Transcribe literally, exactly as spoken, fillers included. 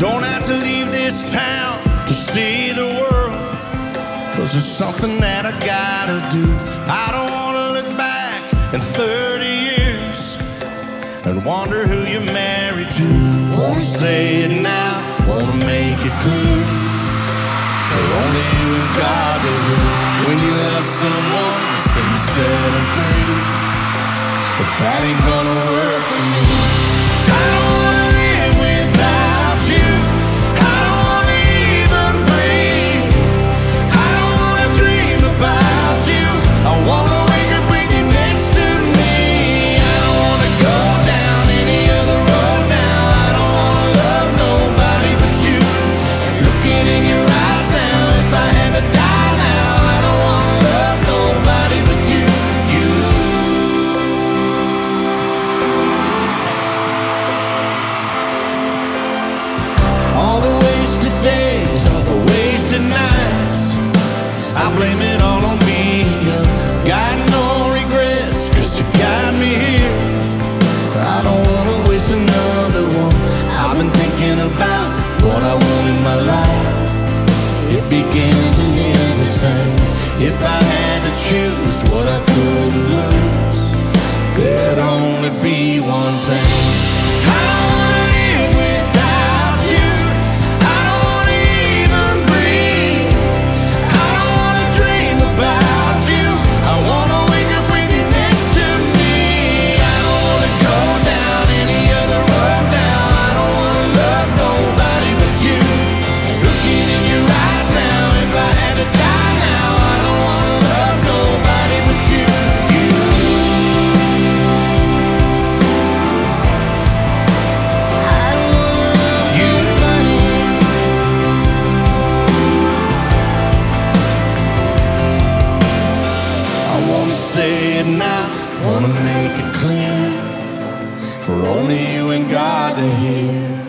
Don't have to leave this town to see the world, 'cause there's something that I gotta do. I don't wanna look back in thirty years and wonder who you're married to. Wanna say it now, wanna make it clear, for only you and God do. When you love someone, you say you set them free, but that ain't gonna work for me. I don't wanna live without you. I don't wanna even breathe. I don't wanna dream about you. I wanna wake up with you next to me. I don't wanna go down any other road now. I don't wanna love nobody but you. Looking in your eyes now, if I had to die now, I don't wanna love nobody but you. Days are the wasted nights. I blame it all on me. Got no regrets, 'cause you got me here. I don't wanna waste another one. I've been thinking about what I want in my life. It begins and ends the same. If I had to choose what I could lose, there'd only be one thing. I don't wanna live without you. Wanna make it clear, for only you and God are here.